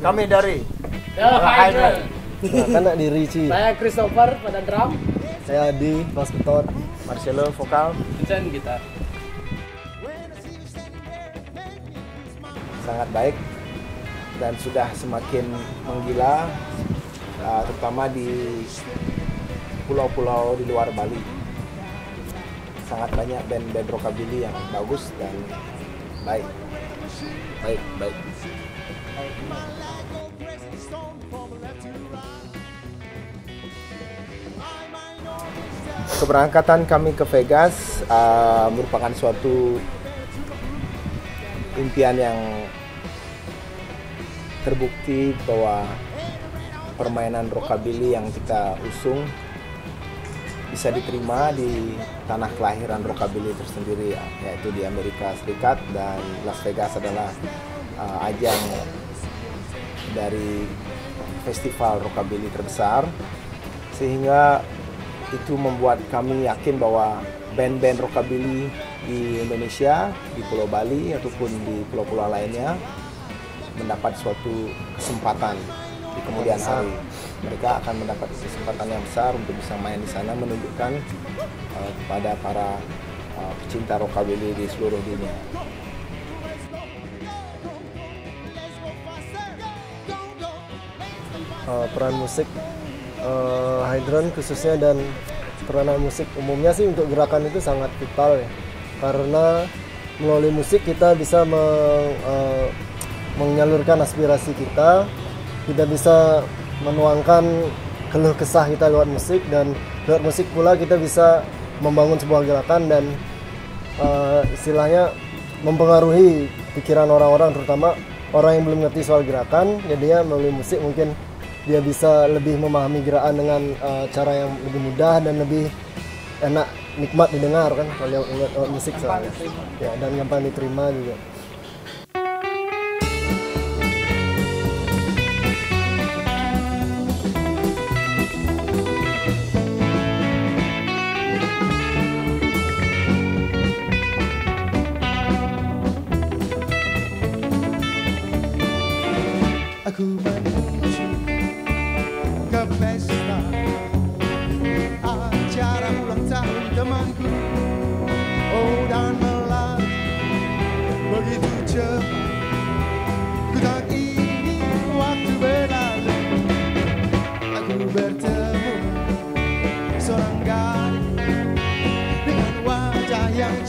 Kami dari The Hydrant. Karena di Ricci. Saya Christopher pada drum. Saya Dimas Ketor. Marcello vokal. Vincent gitar. Sangat baik dan sudah semakin menggila, terutama di pulau-pulau di luar Bali. Sangat banyak band-band rockabilly yang bagus dan baik. Baik. Keberangkatan kami ke Vegas merupakan suatu impian yang terbukti bahwa permainan rockabilly yang kita usung bisa diterima di tanah kelahiran rockabilly tersendiri, yaitu di Amerika Serikat, dan Las Vegas adalah ajang dari festival rockabilly terbesar sehingga itu membuat kami yakin bahwa band-band rockabilly di Indonesia, di Pulau Bali ataupun di pulau-pulau lainnya mendapat suatu kesempatan di kemudian hari. Mereka akan mendapat kesempatan yang besar untuk bisa main di sana, menunjukkan kepada para pecinta rockabilly di seluruh dunia. Peran musik Hydrant khususnya dan peranan musik umumnya sih untuk gerakan itu sangat vital ya, karena melalui musik kita bisa menyalurkan aspirasi kita, kita bisa menuangkan keluh kesah kita lewat musik, dan lewat musik pula kita bisa membangun sebuah gerakan dan istilahnya mempengaruhi pikiran orang-orang, terutama orang yang belum ngerti soal gerakan. Jadinya melalui musik mungkin dia bisa lebih memahami gerakan dengan cara yang lebih mudah dan lebih enak, nikmat didengar kan, kalau lewat musik soalnya. Ya, dan gampang diterima juga.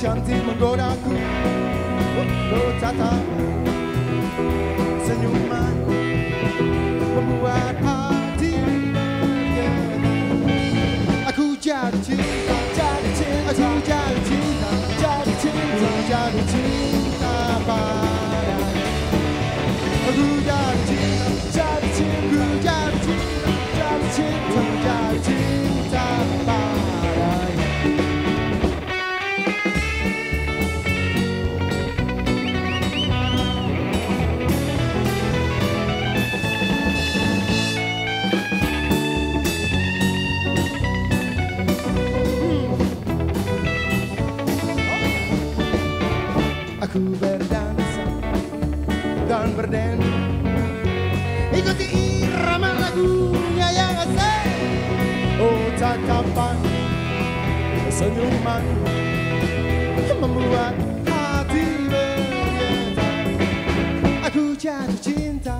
Cantik menggodaku, oh, tatap senyumanku membuat hati bergetar. Aku jatuh cinta, jatuh cinta, aku jatuh cinta, jatuh cinta, jatuh cinta padamu. Aku jatuh cinta, jatuh cinta, jatuh cinta, jatuh cinta, jatuh cinta padamu. Ku berdansa dan berdendang, ikuti irama lagunya yang asing. Oh, tatapan senyuman membuat hati bergetar. Aku jatuh cinta,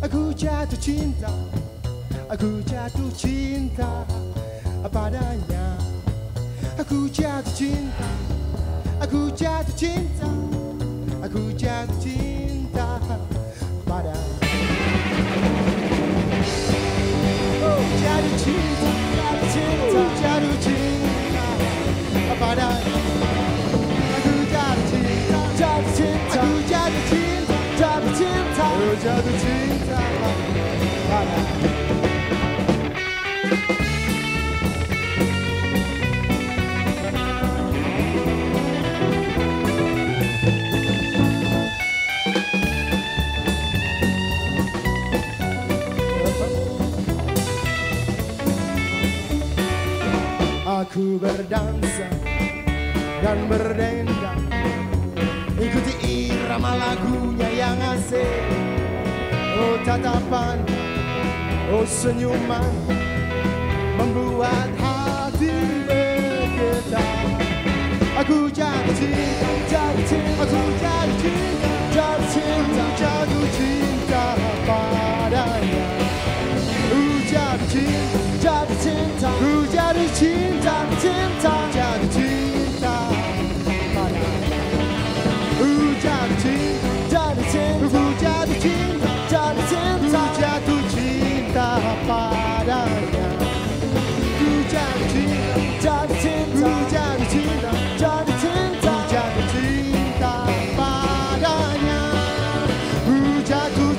aku jatuh cinta, aku jatuh cinta padanya. Aku jatuh cinta, aku jatuh cinta, aku jatuh cinta pada. Oh, jatuh cinta, jatuh cinta, jatuh cinta pada. Aku jatuh cinta, jatuh cinta, aku jatuh cinta, jatuh cinta, aku jatuh cinta pada. Aku berdansa dan berdendang, ikuti irama lagunya yang asing. Oh, tatapan, oh, senyuman membuat hati bergetar. Aku jatuh cinta, jatuh cinta, aku jatuh cinta, jatuh cinta, jatuh cinta padanya. Jatuh cinta, jatuh cinta, ku jatuh cinta, cinta, jatuh cinta padamu. Ku jatuh cinta, jatuh cinta, ku jatuh cinta, jatuh cinta, ku jatuh cinta padanya. Ku jatuh cinta, jatuh cinta, ku jatuh cinta, jatuh cinta, ku jatuh cinta padanya. Ku jatuh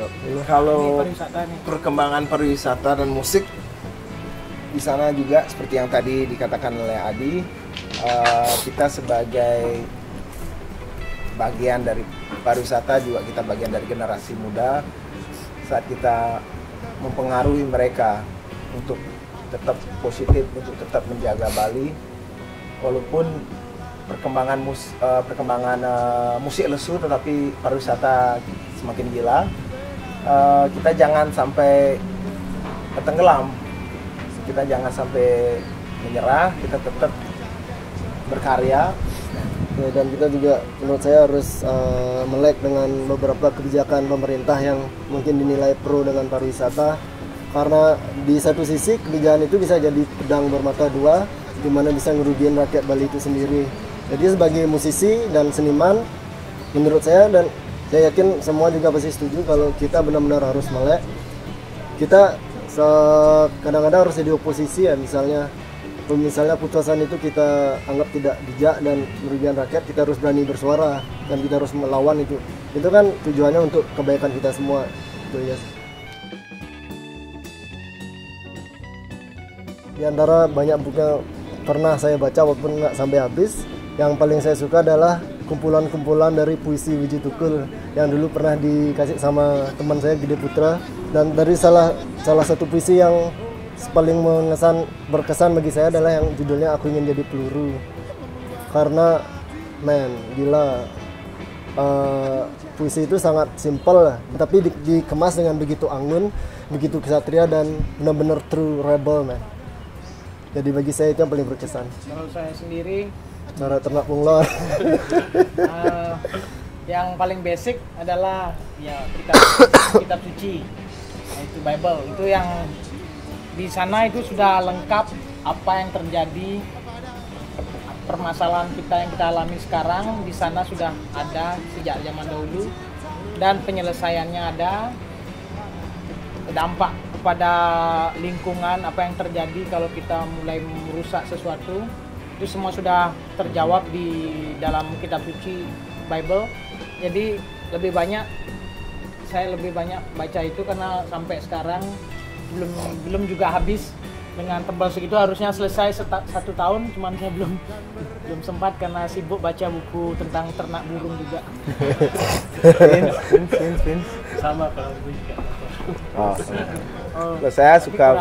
jawab. Kalau perkembangan pariwisata dan musik di sana juga seperti yang tadi dikatakan oleh Adi, kita sebagai bagian dari pariwisata juga kita bagian dari generasi muda saat kita mempengaruhi mereka untuk tetap positif, untuk tetap menjaga Bali walaupun perkembangan musik lesu tetapi pariwisata semakin gila. Kita jangan sampai tenggelam, kita jangan sampai menyerah, kita tetap berkarya. Ya, dan kita juga menurut saya harus melek dengan beberapa kebijakan pemerintah yang mungkin dinilai pro dengan pariwisata, karena di satu sisi kebijakan itu bisa jadi pedang bermata dua di mana bisa ngerugiin rakyat Bali itu sendiri. Jadi sebagai musisi dan seniman, menurut saya dan saya yakin semua juga pasti setuju kalau kita benar-benar harus melek. Kita kadang-kadang harus jadi oposisi ya, misalnya putusan itu kita anggap tidak bijak dan merugikan rakyat, kita harus berani bersuara dan kita harus melawan itu. Itu kan tujuannya untuk kebaikan kita semua. Itu ya. Di antara banyak buku yang pernah saya baca walaupun nggak sampai habis, yang paling saya suka adalah kumpulan-kumpulan dari puisi Wiji Thukul yang dulu pernah dikasih sama teman saya Gede Putra, dan dari salah satu puisi yang paling berkesan bagi saya adalah yang judulnya Aku Ingin Jadi Peluru. Karena gila, puisi itu sangat simpel tapi dikemas dengan begitu anggun, begitu kesatria dan benar-benar true rebel man. Jadi bagi saya itu yang paling berkesan. Kalau saya sendiri cara ternak bunglon yang paling basic adalah ya kitab suci, yaitu Bible. Itu yang di sana itu sudah lengkap apa yang terjadi, permasalahan kita yang kita alami sekarang di sana sudah ada sejak zaman dahulu dan penyelesaiannya ada, dampak kepada lingkungan apa yang terjadi kalau kita mulai merusak sesuatu itu semua sudah terjawab di dalam kitab suci Bible. Jadi saya lebih banyak baca itu karena sampai sekarang belum juga habis. Dengan tebal segitu harusnya selesai satu tahun, cuman saya belum sempat karena sibuk baca buku tentang ternak burung juga. Sama kalau gue juga. Saya suka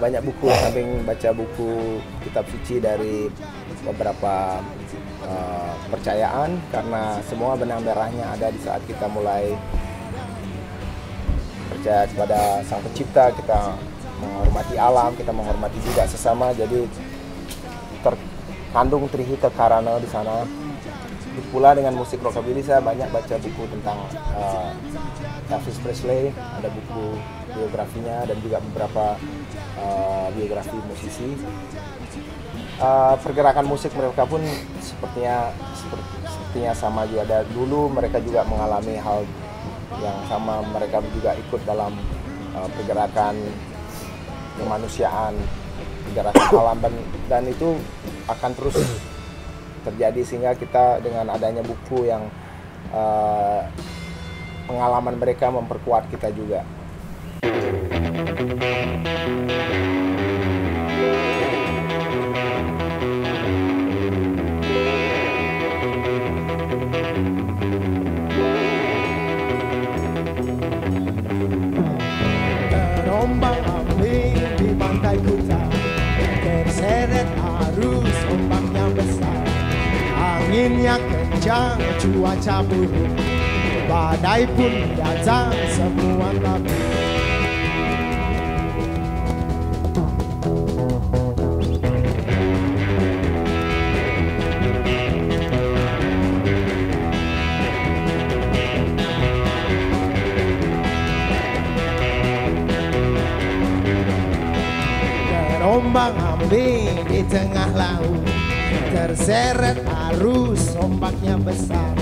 banyak buku, samping baca buku kitab suci dari beberapa percayaan, karena semua benang merahnya ada di saat kita mulai percaya kepada Sang Pencipta, kita menghormati alam, kita menghormati juga sesama. Jadi terkandung trihita karana di sana. Pula dengan musik rockabilly saya banyak baca buku tentang Elvis Presley, ada buku biografinya dan juga beberapa biografi musisi. Pergerakan musik mereka pun sepertinya sama juga. Ada dulu mereka juga mengalami hal yang sama, mereka juga ikut dalam pergerakan kemanusiaan, pergerakan alam, dan itu akan terus terjadi, sehingga kita dengan adanya buku yang pengalaman mereka memperkuat kita juga. Terombang ambing di pantai kota, terseret arus ombaknya besar, anginnya kencang, cuaca buruk, badai pun datang, semua tabu. Ombak ambing di tengah laut, terseret arus ombaknya besar,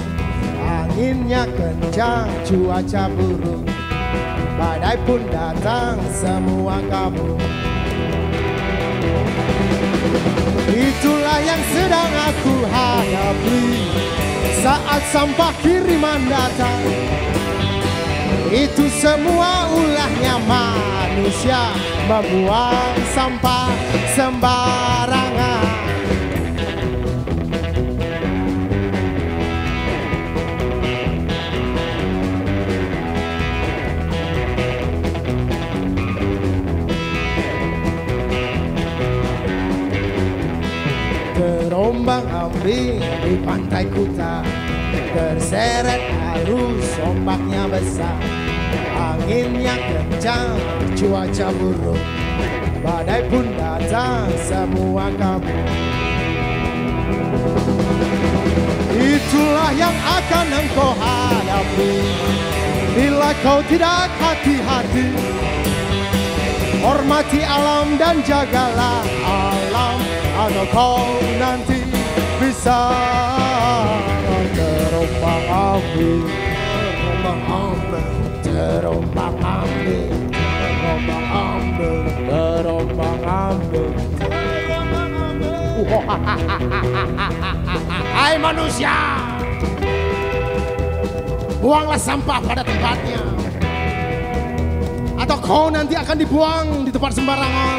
anginnya kencang, cuaca buruk, badai pun datang, semua kabur. Itulah yang sedang aku hadapi saat sampah kiriman datang. Itu semua ulahnya manusia, membuang sampah sembarangan. Terombang ambing di pantai Kuta, terseret arus ombaknya besar. Anginnya kencang, cuaca buruk, badai pun datang, semua kabur. Itulah yang akan engkau hadapi bila kau tidak hati-hati. Hormati alam dan jagalah alam, atau kau nanti bisa terombang ambing, terombang ambing, terombang ambing, terombang ambing, terombang ambing, terombang ambing. Hai manusia, buanglah sampah pada tempatnya, atau kau nanti akan dibuang di tempat sembarangan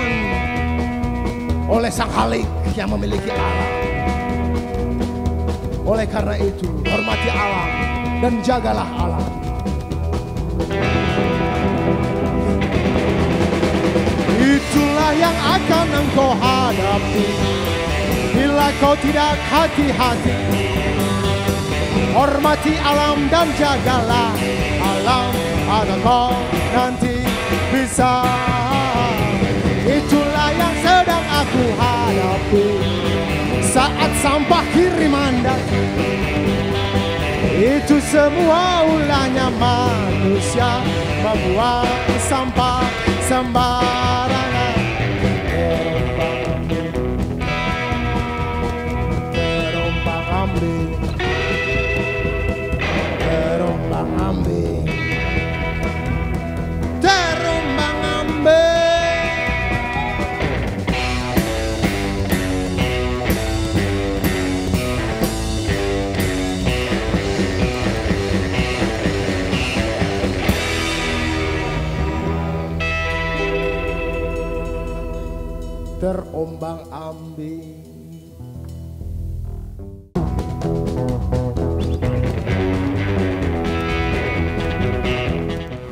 oleh sang Khalik yang memiliki alam. Oleh karena itu, hormati alam dan jagalah alam. Itulah yang akan engkau hadapi bila kau tidak hati-hati. Hormati alam dan jagalah alam, agar kau nanti bisa. Itulah yang sedang aku hadapi saat sampah kiriman datang. Itu semua ulahnya manusia, membuang sampah sembarangan. Terombang ambing, terombang ambing, terombang ambing. Terombang-ambing.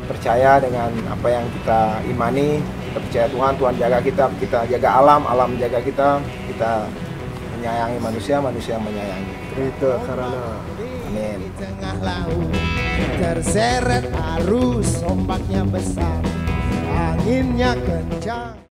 Percaya dengan apa yang kita imani, kita percaya Tuhan, Tuhan jaga kita, kita jaga alam, alam jaga kita, kita menyayangi manusia, manusia menyayangi. Itu karena amin. Di tengah laut terseret arus ombaknya besar, anginnya kencang.